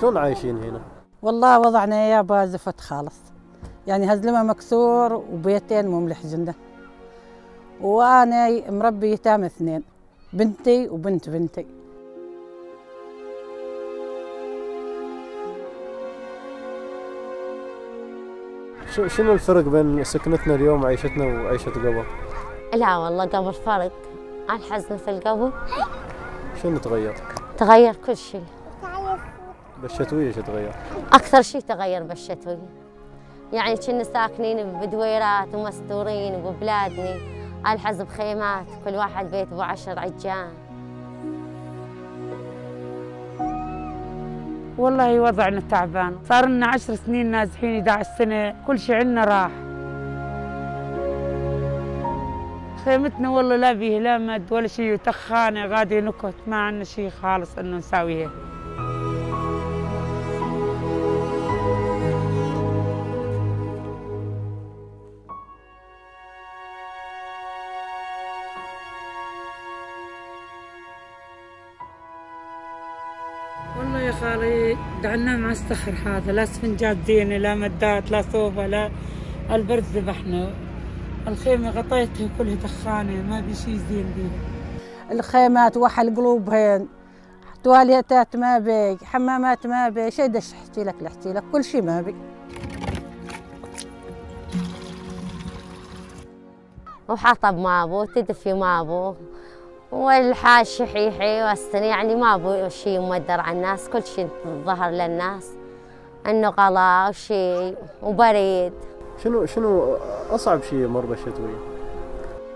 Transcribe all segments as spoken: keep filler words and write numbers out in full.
شلون عايشين هنا؟ والله وضعنا يابا زفت خالص، يعني هزلمه مكسور وبيتين مملح جنة، وانا مربي يتامى اثنين، بنتي وبنت بنتي. شنو الفرق بين سكنتنا اليوم وعيشتنا وعيشة قبل؟ لا والله قبل فرق، الحزن في القبل. شنو تغير؟ تغير كل شيء. بالشتوية شو تغير؟ أكثر شيء تغير بالشتوية، يعني كنا ساكنين بدويرات ومستورين ببلادنا، الحزب خيمات، كل واحد بيت أبو عشر عجان. والله وضعنا تعبان، صار لنا عشر سنين نازحين، إحدى عشرة سنة، كل شيء عندنا راح. خيمتنا والله لا بيه لا مد ولا شيء، وتخانة غادي نكت، ما عندنا شيء خالص إنه نساويه. والله يا خالي دعنا مع الصخر هذا، لا سفنجات زينه، لا مدات، لا صوفه، لا البرد ذبحنا، الخيمه غطيتها كلها دخانه، ما في شيء زين بيها. الخيمات وحل قلوبهن، تواليتات ما بي، حمامات ما بي، شي دش احكي لك احكي لك، كل شيء ما بي. وحطب ما بو، تدفي ما بو، والحاش حيحي والسن، يعني ما ابو شيء مودر على الناس، كل شيء ظهر للناس انه غلا وشيء وبريد. شنو شنو اصعب شيء مر بالشتويه؟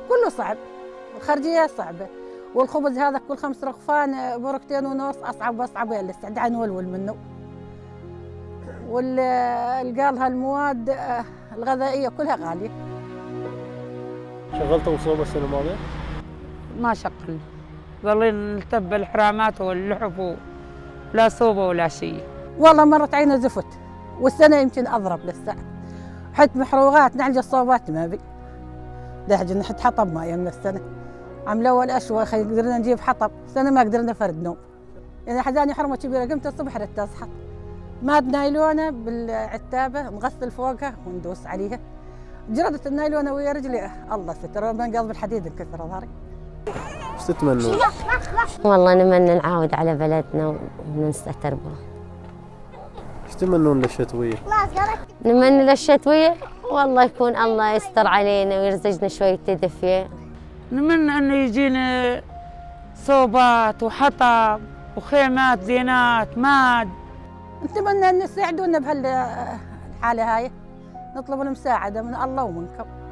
كله صعب، الخرجيه صعبه، والخبز هذا كل خمس رغفان بركتين ونص، اصعب واصعب اللي استعدى نولول منه، والقال هالمواد الغذائيه كلها غاليه. شغلتوا وصوبه السنه الماضيه؟ ما شقنا، ظلينا نلتب الحرامات واللحف، لا صوبه ولا شيء. والله مرت عينا زفت، والسنه يمكن اضرب لسه، حتى محروقات نعج الصوبات ما بي، دحج نحط حطب ما يمنا السنه، عمل اول اشوى خلي قدرنا نجيب حطب، السنه ما قدرنا فرد نوم، يعني حزاني حرمه كبيره، قمت الصبح رت اصحى، ماد نايلونه بالعتابه نغسل فوقها وندوس عليها، جردت النايلونه ويا رجلي الله ستر، من قلب الحديد انكسر ظهري. ايش تتمنون؟ والله نتمنى نعاود على بلدنا ونستتر بها. ايش تتمنون للشتويه؟ نتمنى للشتويه والله يكون الله يستر علينا ويرزقنا شويه تدفئه. نتمنى انه يجينا صوبات وحطب وخيمات زينات ماد. نتمنى ان يساعدونا بهالحاله هاي، نطلب المساعده من الله ومنكم.